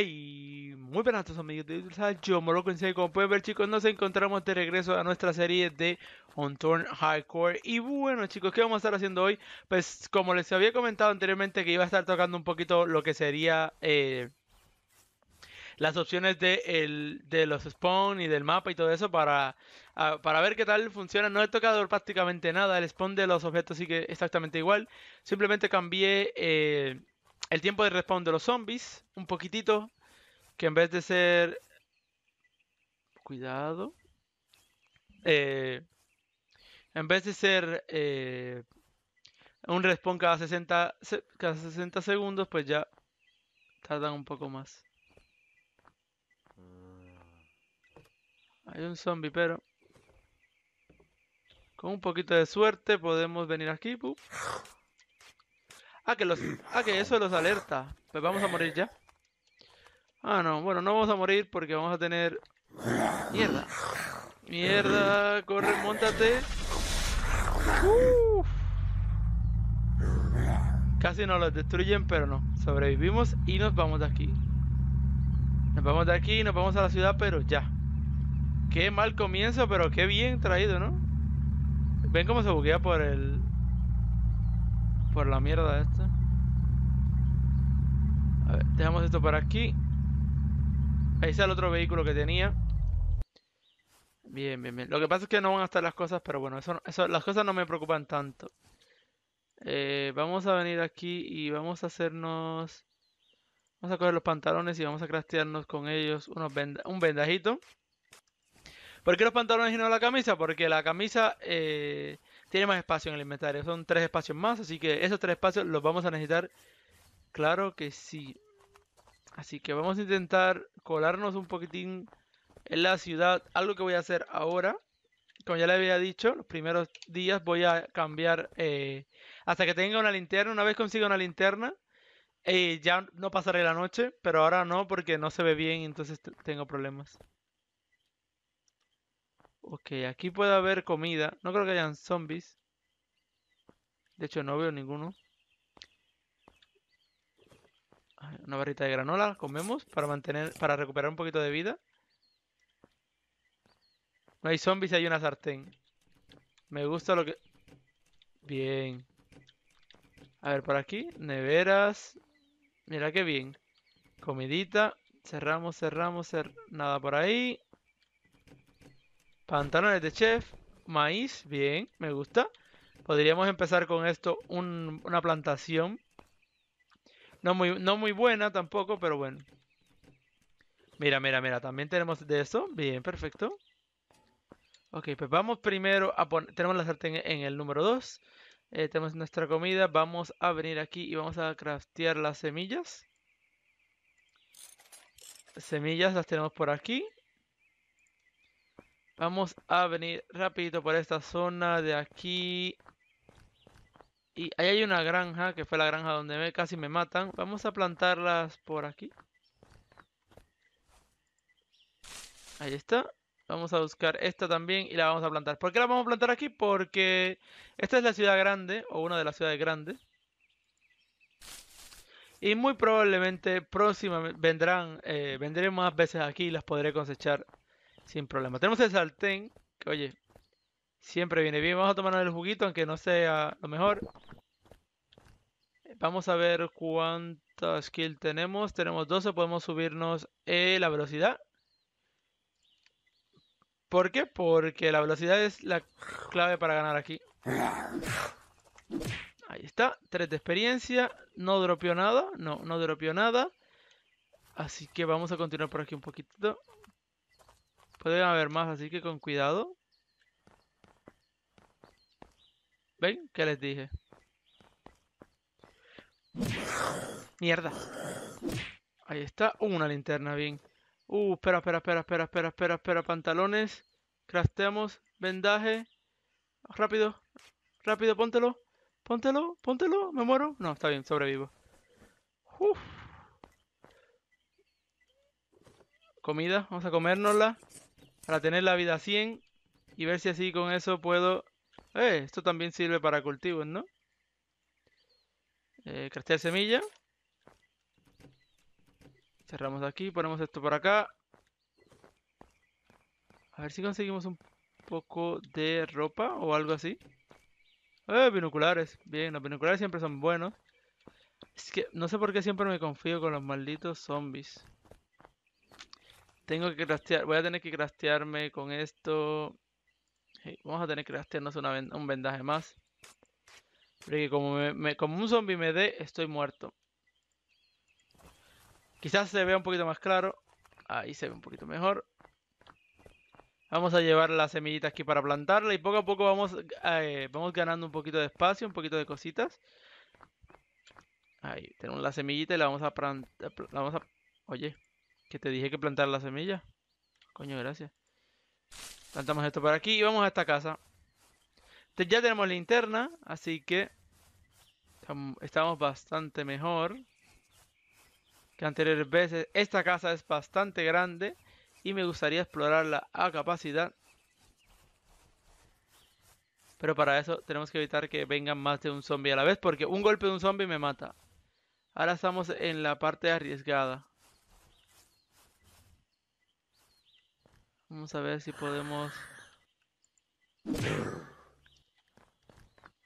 Hey, muy buenas a todos amigos de Jomoloco96. Como pueden ver, chicos, nos encontramos de regreso a nuestra serie de Unturned Hardcore. Y bueno, chicos, ¿qué vamos a estar haciendo hoy? Pues como les había comentado anteriormente, que iba a estar tocando un poquito lo que sería las opciones de los spawn y del mapa y todo eso para ver qué tal funciona. No he tocado prácticamente nada. El spawn de los objetos sigue exactamente igual. Simplemente cambié el tiempo de respawn de los zombies un poquitito, que en vez de ser... Cuidado. En vez de ser un respawn cada 60 segundos, pues ya tardan un poco más. Hay un zombie, pero con un poquito de suerte podemos venir aquí. Que eso los alerta. Pues vamos a morir ya. Ah, no. Bueno, no vamos a morir porque vamos a tener... Mierda. Mierda. Corre, móntate. Casi nos los destruyen, pero no. Sobrevivimos y nos vamos de aquí. Nos vamos de aquí, nos vamos a la ciudad, pero ya. Qué mal comienzo, pero qué bien traído, ¿no? Ven cómo se buguea por el... por la mierda esta. A ver, dejamos esto para aquí. Ahí está el otro vehículo que tenía. Bien, bien, bien. Lo que pasa es que no van a estar las cosas, pero bueno, las cosas no me preocupan tanto. Vamos a venir aquí y vamos a hacernos... Vamos a coger los pantalones y vamos a craftearnos con ellos un vendajito. ¿Por qué los pantalones y no la camisa? Porque la camisa... tiene más espacio en el inventario, son 3 espacios más, así que esos 3 espacios los vamos a necesitar. Claro que sí. Así que vamos a intentar colarnos un poquitín en la ciudad. Algo que voy a hacer ahora, como ya le había dicho, los primeros días voy a cambiar hasta que tenga una linterna. Una vez consiga una linterna, ya no pasaré la noche, pero ahora no, porque no se ve bien, entonces tengo problemas. Ok, aquí puede haber comida. No creo que hayan zombies. De hecho, no veo ninguno. Una barrita de granola, comemos para recuperar un poquito de vida. No hay zombies, hay una sartén. Me gusta lo que... Bien. A ver, por aquí, neveras. Mira qué bien. Comidita. Cerramos. Nada por ahí. Pantalones de chef, maíz, bien, me gusta. Podríamos empezar con esto, una plantación. No muy buena tampoco, pero bueno. Mira, también tenemos de eso. Bien, perfecto. Ok, pues vamos primero a poner... Tenemos la sartén en el número 2. Tenemos nuestra comida. Vamos a venir aquí y vamos a craftear las semillas. Semillas las tenemos por aquí. Vamos a venir rapidito por esta zona de aquí. Y ahí hay una granja, que fue la granja donde casi me matan. Vamos a plantarlas por aquí. Ahí está. Vamos a buscar esta también y la vamos a plantar. ¿Por qué la vamos a plantar aquí? Porque esta es la ciudad grande, o una de las ciudades grandes. Y muy probablemente próximamente vendré más veces aquí y las podré cosechar sin problema. Tenemos el sartén, que oye, siempre viene bien. Vamos a tomarnos el juguito, aunque no sea lo mejor. Vamos a ver cuánta skill tenemos. Tenemos 12, podemos subirnos la velocidad. ¿Por qué? Porque la velocidad es la clave para ganar aquí. Ahí está, 3 de experiencia. No dropeó nada, no dropeó nada. Así que vamos a continuar por aquí un poquitito. Pueden haber más, así que con cuidado. ¿Ven? ¿Qué les dije? ¡Mierda! Ahí está. Una linterna, bien. Espera. Pantalones. Crafteamos. Vendaje. Rápido, póntelo. Póntelo. ¿Me muero? No, está bien, sobrevivo. Uf. Comida, vamos a comérnosla para tener la vida a 100 y ver si así con eso puedo... esto también sirve para cultivos, ¿no? Craftear semilla. Cerramos aquí, ponemos esto por acá. A ver si conseguimos un poco de ropa o algo así. Binoculares. Bien, los binoculares siempre son buenos. Es que no sé por qué siempre me confío con los malditos zombies. Tengo que craftear. Voy a tener que craftearme con esto. Hey, vamos a tener que craftearnos un vendaje más. Porque como un zombie me dé, estoy muerto. Quizás se vea un poquito más claro. Ahí se ve un poquito mejor. Vamos a llevar las semillitas aquí para plantarla. Y poco a poco vamos ganando un poquito de espacio, un poquito de cositas. Ahí tenemos la semillita y la vamos a plantar. Oye, que te dije que plantar la semilla. Coño, gracias. Plantamos esto por aquí y vamos a esta casa. Entonces ya tenemos linterna, así que estamos bastante mejor que anteriores veces. Esta casa es bastante grande y me gustaría explorarla a capacidad. Pero para eso tenemos que evitar que vengan más de un zombie a la vez, porque un golpe de un zombie me mata. Ahora estamos en la parte arriesgada. Vamos a ver si podemos...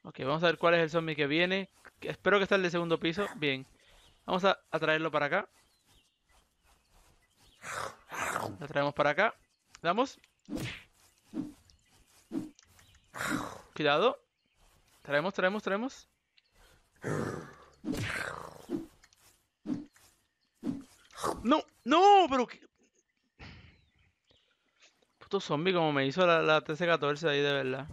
Ok, vamos a ver cuál es el zombie que viene. Espero que esté el de segundo piso. Bien. Vamos a traerlo para acá. Lo traemos para acá. Damos. Cuidado. Traemos. No, pero que... Puto zombie como me hizo la TC14 ahí, de verdad.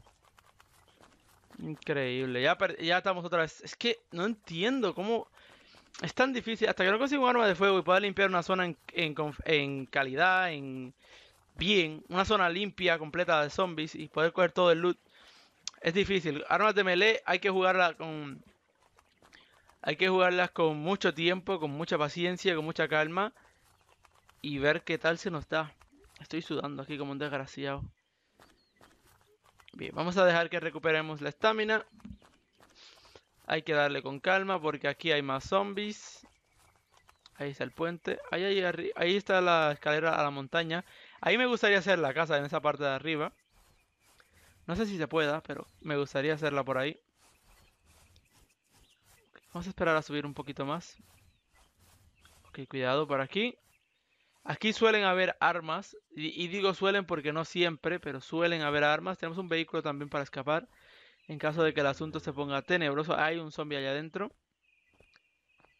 Increíble. Ya estamos otra vez. Es que no entiendo cómo... Es tan difícil, hasta que no consigo un arma de fuego y pueda limpiar una zona en calidad, bien, una zona limpia, completa de zombies y poder coger todo el loot, es difícil. Armas de melee hay que jugarlas con mucho tiempo, con mucha paciencia, con mucha calma y ver qué tal se nos da. Estoy sudando aquí como un desgraciado. Bien, vamos a dejar que recuperemos la estamina. Hay que darle con calma porque aquí hay más zombies. Ahí está el puente. Ahí está la escalera a la montaña. Ahí me gustaría hacer la casa en esa parte de arriba. No sé si se pueda, pero me gustaría hacerla por ahí. Vamos a esperar a subir un poquito más. Ok, cuidado por aquí. Aquí suelen haber armas. Y digo suelen porque no siempre, pero suelen haber armas. Tenemos un vehículo también para escapar. En caso de que el asunto se ponga tenebroso, hay un zombie allá adentro.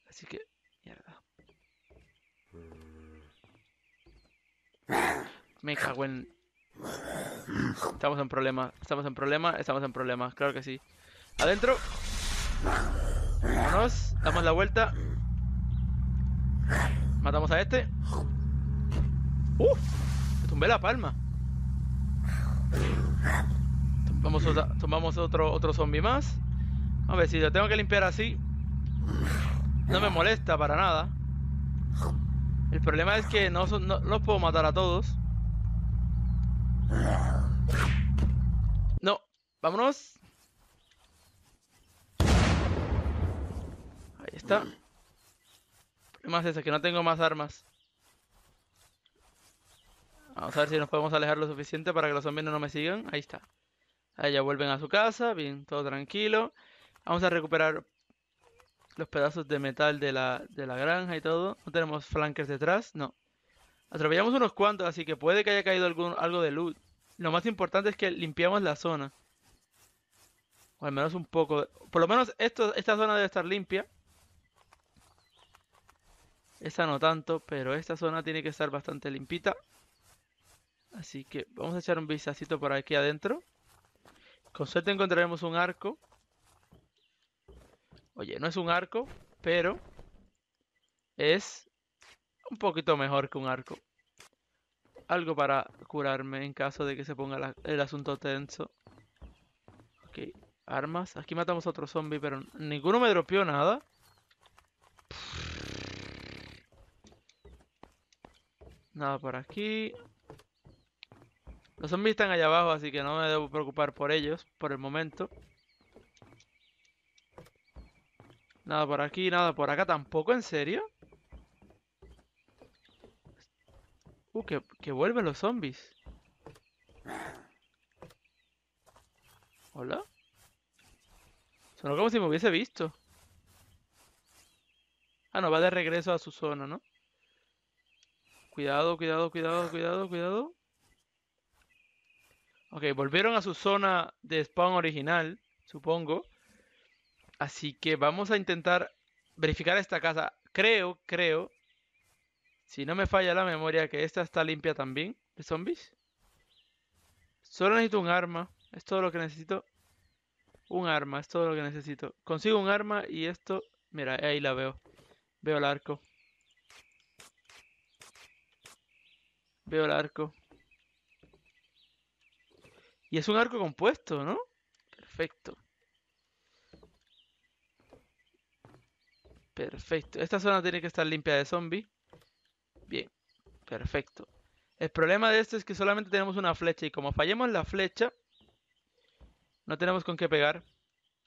Así que... Mierda. Me cago en... Estamos en problemas, claro que sí. Adentro. Vámonos, damos la vuelta. Matamos a este. ¡Uf! Me tumbé la palma. Tomamos otro zombie más. A ver si lo tengo que limpiar así. No me molesta para nada. El problema es que no los puedo matar a todos. No, vámonos. Ahí está. El problema es ese, que no tengo más armas. Vamos a ver si nos podemos alejar lo suficiente para que los zombies no me sigan. Ahí está. Ahí ya vuelven a su casa, bien, todo tranquilo. Vamos a recuperar los pedazos de metal de la granja y todo. No tenemos flankers detrás, no. Atropellamos unos cuantos, así que puede que haya caído algo de loot. Lo más importante es que limpiamos la zona. O al menos un poco. Por lo menos esta zona debe estar limpia. Esta no tanto, pero esta zona tiene que estar bastante limpita. Así que vamos a echar un vistacito por aquí adentro. Con suerte encontraremos un arco. Oye, no es un arco, pero es un poquito mejor que un arco. Algo para curarme en caso de que se ponga el asunto tenso. Ok, armas. Aquí matamos a otro zombie, pero ninguno me dropeó nada. Nada por aquí. Los zombies están allá abajo, así que no me debo preocupar por ellos por el momento. Nada por aquí, nada por acá tampoco, ¿en serio? Que vuelven los zombies. ¿Hola? Sonó como si me hubiese visto. Ah, no, va de regreso a su zona, ¿no? Cuidado, cuidado, cuidado, cuidado, cuidado. Ok, volvieron a su zona de spawn original, supongo. Así que vamos a intentar verificar esta casa. Creo, si no me falla la memoria, que esta está limpia también de zombies. Solo necesito un arma. Es todo lo que necesito. Un arma, es todo lo que necesito. Consigo un arma y esto... Mira, ahí la veo. Veo el arco. Veo el arco. Y es un arco compuesto, ¿no? Perfecto. Perfecto. Esta zona tiene que estar limpia de zombies. Bien. Perfecto. El problema de esto es que solamente tenemos una flecha. Y como fallemos la flecha... No tenemos con qué pegar.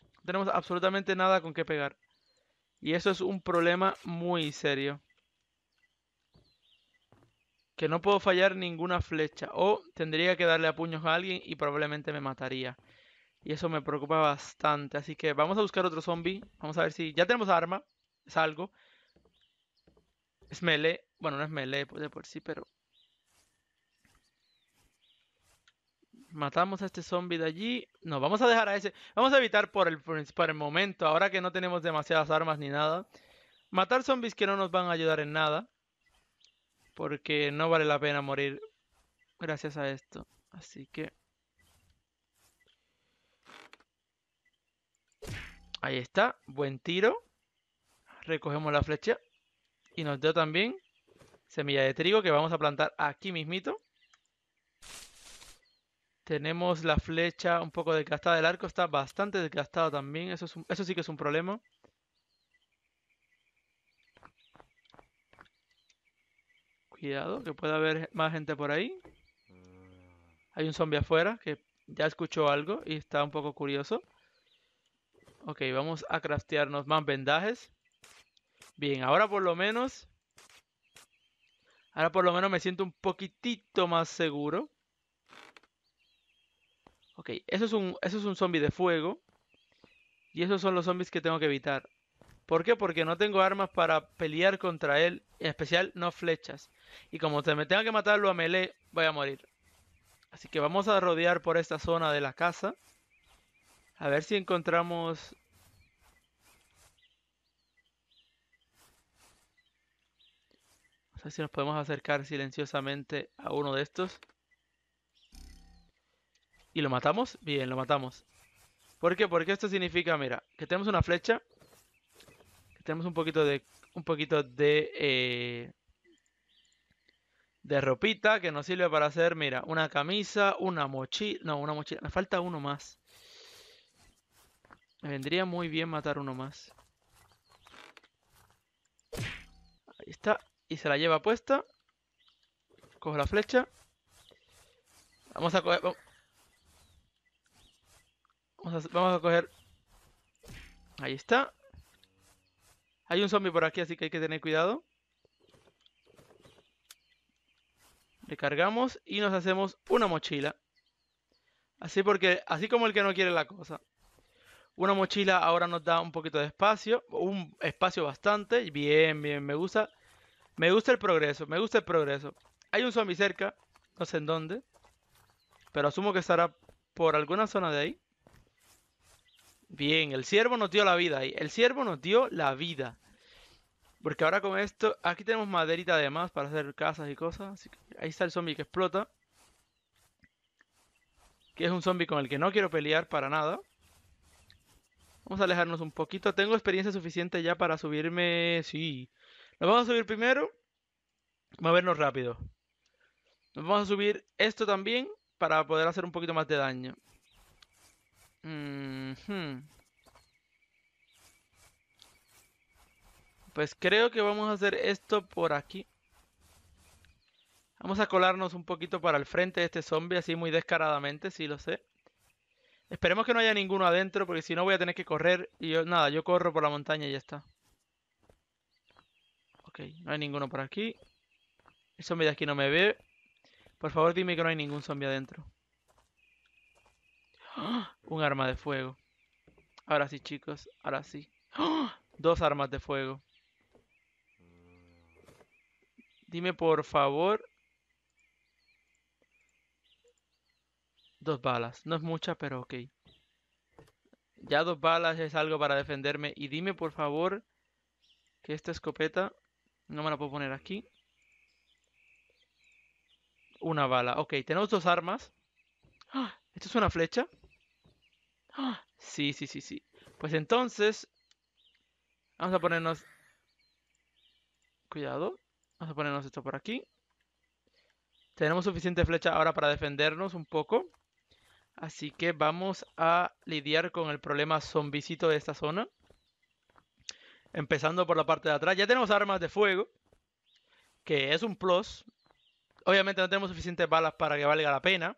No tenemos absolutamente nada con qué pegar. Y eso es un problema muy serio. Que no puedo fallar ninguna flecha. O tendría que darle a puños a alguien y probablemente me mataría. Y eso me preocupa bastante. Así que vamos a buscar otro zombie. Vamos a ver si... Ya tenemos arma. Es algo. Es melee. Bueno, no es melee de por sí, pero... Matamos a este zombie de allí. No, vamos a dejar a ese. Vamos a evitar por el momento, ahora que no tenemos demasiadas armas ni nada. Matar zombies que no nos van a ayudar en nada. Porque no vale la pena morir gracias a esto. Así que... Ahí está. Buen tiro. Recogemos la flecha. Y nos dio también semilla de trigo que vamos a plantar aquí mismito. Tenemos la flecha un poco desgastada. El arco está bastante desgastado también. Eso sí que es un problema. Cuidado, que puede haber más gente por ahí. Hay un zombie afuera que ya escuchó algo y está un poco curioso. Ok, vamos a craftearnos más vendajes. Bien, ahora por lo menos me siento un poquitito más seguro. Ok, eso es un zombie de fuego. Y esos son los zombies que tengo que evitar. ¿Por qué? Porque no tengo armas para pelear contra él. En especial, no flechas. Y como me tenga que matarlo a melee, voy a morir. Así que vamos a rodear por esta zona de la casa. A ver si encontramos... A ver si nos podemos acercar silenciosamente a uno de estos. ¿Y lo matamos? Bien, lo matamos. ¿Por qué? Porque esto significa, mira, que tenemos una flecha. Que tenemos un poquito de ropita que nos sirve para hacer, mira, una camisa, una mochila. No, una mochila. Me falta uno más. Me vendría muy bien matar uno más. Ahí está. Y se la lleva puesta. Cojo la flecha. Vamos a coger... Vamos a coger... Ahí está. Hay un zombie por aquí, así que hay que tener cuidado. Recargamos y nos hacemos una mochila. Así porque, así como el que no quiere la cosa. Una mochila ahora nos da un poquito de espacio. Un espacio bastante. Bien, bien, me gusta. Me gusta el progreso, me gusta el progreso. Hay un zombie cerca, no sé en dónde. Pero asumo que estará por alguna zona de ahí. Bien, el ciervo nos dio la vida ahí. El ciervo nos dio la vida. Porque ahora con esto... Aquí tenemos maderita además para hacer casas y cosas. Así que ahí está el zombie que explota. Que es un zombie con el que no quiero pelear para nada. Vamos a alejarnos un poquito. Tengo experiencia suficiente ya para subirme... Sí. Nos vamos a subir primero. Movernos rápido. Nos vamos a subir esto también para poder hacer un poquito más de daño. Pues creo que vamos a hacer esto por aquí. Vamos a colarnos un poquito para el frente de este zombie, así muy descaradamente, sí lo sé. Esperemos que no haya ninguno adentro, porque si no voy a tener que correr. Y yo, nada, yo corro por la montaña y ya está. Ok, no hay ninguno por aquí. El zombie de aquí no me ve. Por favor, dime que no hay ningún zombie adentro. ¡Oh! Un arma de fuego. Ahora sí, chicos. Ahora sí. ¡Oh! Dos armas de fuego. Dime, por favor. Dos balas. No es mucha, pero ok. Ya dos balas es algo para defenderme. Y dime, por favor, que esta escopeta no me la puedo poner aquí. Una bala. Ok, tenemos dos armas. ¡Ah! ¿Esto es una flecha? ¡Ah! Sí, sí, sí, sí. Pues entonces vamos a ponernos... Cuidado. Vamos a ponernos esto por aquí. Tenemos suficiente flecha ahora para defendernos un poco. Así que vamos a lidiar con el problema zombicito de esta zona. Empezando por la parte de atrás. Ya tenemos armas de fuego, que es un plus. Obviamente no tenemos suficientes balas para que valga la pena,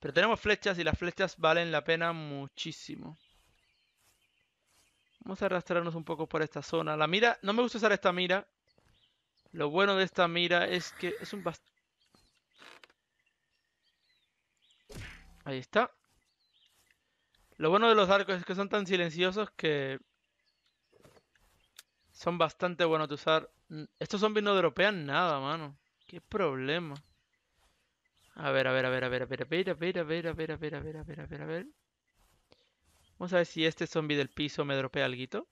pero tenemos flechas y las flechas valen la pena muchísimo. Vamos a arrastrarnos un poco por esta zona. La mira, no me gusta usar esta mira. Lo bueno de esta mira es que es un bastante... Ahí está. Lo bueno de los arcos es que son tan silenciosos que son bastante buenos de usar. Estos zombies no dropean nada, mano. Qué problema. A ver, a ver, a ver, a ver, a ver, a ver, a ver, a ver, a ver, a ver, a ver, a ver, a ver, a ver. Vamos a ver si este zombie del piso me dropea alguito.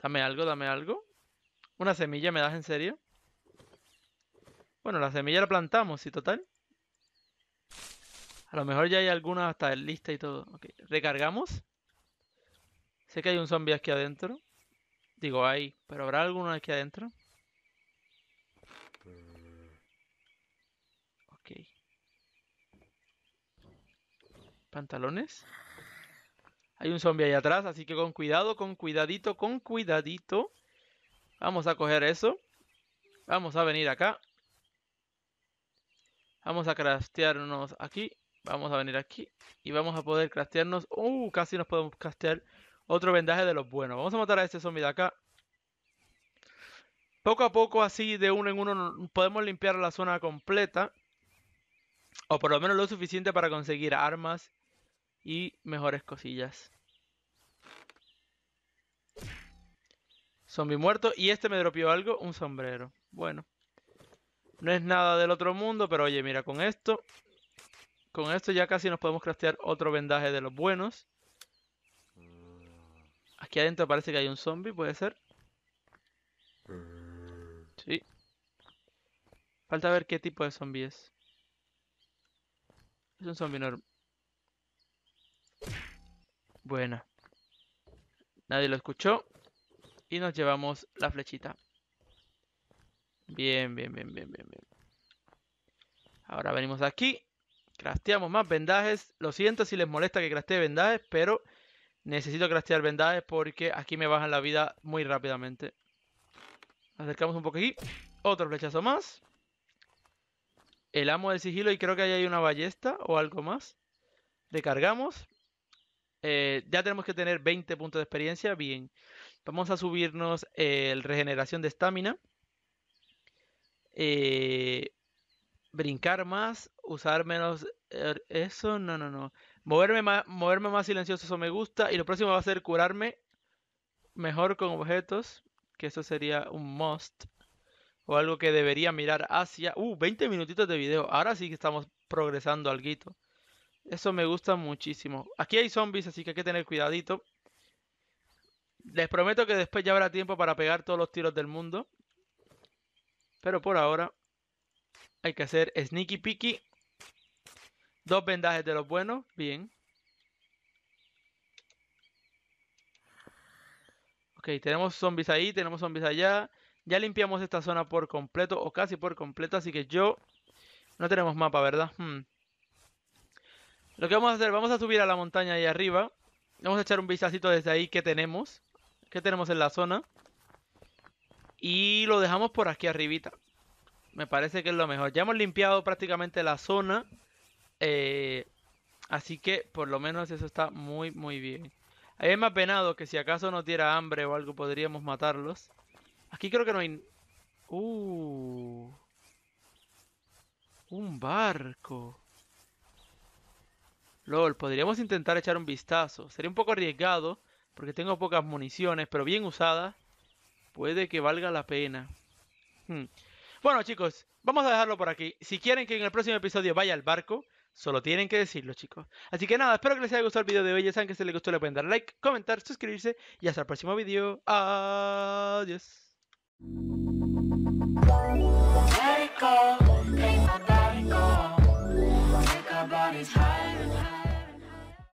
Dame algo, dame algo. ¿Una semilla me das, en serio? Bueno, la semilla la plantamos, sí, total. A lo mejor ya hay alguna hasta lista y todo. Ok, recargamos. Sé que hay un zombie aquí adentro. Digo, hay, pero ¿habrá alguno aquí adentro? Ok. Pantalones. Hay un zombie ahí atrás, así que con cuidado, con cuidadito, con cuidadito. Vamos a coger eso. Vamos a venir acá. Vamos a craftearnos aquí. Vamos a venir aquí. Y vamos a poder craftearnos. Casi nos podemos craftear otro vendaje de los buenos. Vamos a matar a este zombie de acá. Poco a poco, así de uno en uno, podemos limpiar la zona completa. O por lo menos lo suficiente para conseguir armas y mejores cosillas. Zombie muerto. Y este me dropeó algo. Un sombrero. Bueno. No es nada del otro mundo. Pero oye, mira, con esto. Con esto ya casi nos podemos craftear otro vendaje de los buenos. Aquí adentro parece que hay un zombie, ¿puede ser? Sí. Falta ver qué tipo de zombie es. Es un zombie normal. Buena. Nadie lo escuchó. Y nos llevamos la flechita. Bien, bien, bien, bien, bien, bien. Ahora venimos aquí. Crafteamos más vendajes. Lo siento si les molesta que craftee vendajes, pero... necesito craftear vendajes porque aquí me bajan la vida muy rápidamente. Acercamos un poco aquí. Otro flechazo más. El amo del sigilo, y creo que ahí hay una ballesta o algo más. Recargamos. Ya tenemos que tener 20 puntos de experiencia. Bien. Vamos a subirnos el regeneración de estamina. Brincar más. Usar menos... eso no, no, no. Moverme más silencioso, eso me gusta. Y lo próximo va a ser curarme mejor con objetos. Que eso sería un must. O algo que debería mirar hacia... 20 minutitos de video. Ahora sí que estamos progresando alguito. Eso me gusta muchísimo. Aquí hay zombies, así que hay que tener cuidadito. Les prometo que después ya habrá tiempo para pegar todos los tiros del mundo. Pero por ahora hay que hacer sneaky peeky. Dos vendajes de los buenos. Bien. Ok, tenemos zombies ahí, tenemos zombies allá. Ya limpiamos esta zona por completo, o casi por completo, así que yo... No tenemos mapa, ¿verdad? Lo que vamos a hacer, vamos a subir a la montaña ahí arriba. Vamos a echar un vistacito desde ahí qué tenemos. Qué tenemos en la zona. Y lo dejamos por aquí arribita. Me parece que es lo mejor. Ya hemos limpiado prácticamente la zona. Así que por lo menos eso está muy muy bien. Hay más venados que si acaso nos diera hambre o algo podríamos matarlos. Aquí creo que no hay... Un barco. LOL, podríamos intentar echar un vistazo. Sería un poco arriesgado, porque tengo pocas municiones, pero bien usadas, puede que valga la pena. Bueno, chicos, vamos a dejarlo por aquí. Si quieren que en el próximo episodio vaya al barco, solo tienen que decirlo, chicos. Así que nada, espero que les haya gustado el video de hoy. Ya saben que si les gustó le pueden dar like, comentar, suscribirse. Y hasta el próximo video. Adiós.